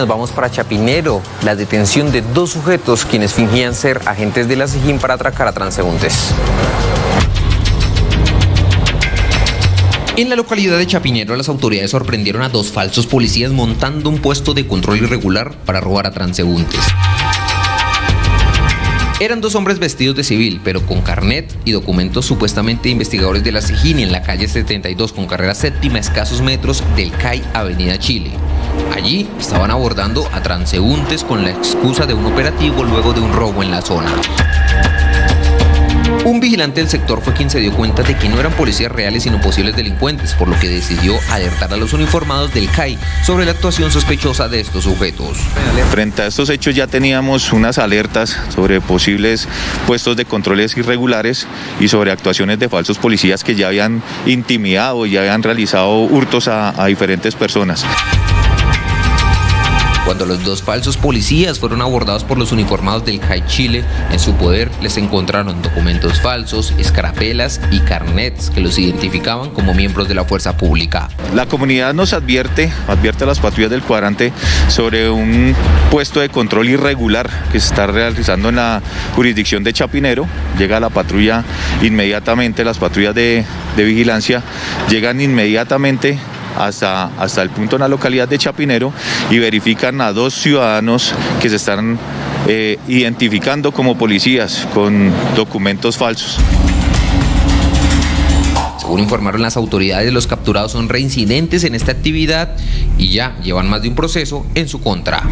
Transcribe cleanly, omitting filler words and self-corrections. Nos vamos para Chapinero, la detención de dos sujetos quienes fingían ser agentes de la Sijín para atracar a transeúntes. En la localidad de Chapinero, las autoridades sorprendieron a dos falsos policías montando un puesto de control irregular para robar a transeúntes. Eran dos hombres vestidos de civil, pero con carnet y documentos supuestamente investigadores de la Sijín en la calle 72 con carrera séptima, a escasos metros del CAI Avenida Chile. Allí estaban abordando a transeúntes con la excusa de un operativo luego de un robo en la zona. Un vigilante del sector fue quien se dio cuenta de que no eran policías reales sino posibles delincuentes, por lo que decidió alertar a los uniformados del CAI sobre la actuación sospechosa de estos sujetos. Frente a estos hechos ya teníamos unas alertas sobre posibles puestos de controles irregulares y sobre actuaciones de falsos policías que ya habían intimidado y ya habían realizado hurtos a diferentes personas. Cuando los dos falsos policías fueron abordados por los uniformados del CAI Chile, en su poder les encontraron documentos falsos, escarapelas y carnets que los identificaban como miembros de la fuerza pública. La comunidad nos advierte a las patrullas del cuadrante sobre un puesto de control irregular que se está realizando en la jurisdicción de Chapinero. Llega la patrulla inmediatamente, las patrullas de vigilancia llegan inmediatamente hasta el punto en la localidad de Chapinero y verifican a dos ciudadanos que se están identificando como policías con documentos falsos. Según informaron las autoridades, los capturados son reincidentes en esta actividad y ya llevan más de un proceso en su contra.